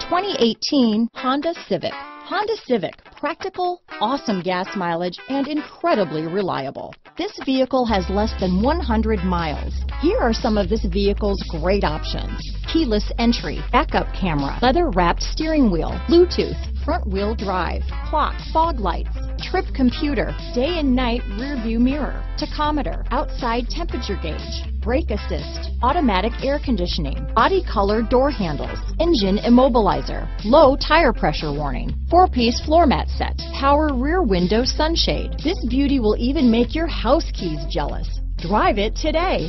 2018 Honda Civic. Honda Civic, practical, awesome gas mileage, and incredibly reliable. This vehicle has less than 100 miles. Here are some of this vehicle's great options: keyless entry, backup camera, leather-wrapped steering wheel, Bluetooth, front-wheel drive, clock, fog lights, trip computer, day and night rear-view mirror, tachometer, outside temperature gauge, brake assist, automatic air conditioning, body color door handles, engine immobilizer, low tire pressure warning, 4-piece floor mat set, power rear window sunshade. This beauty will even make your house keys jealous. Drive it today.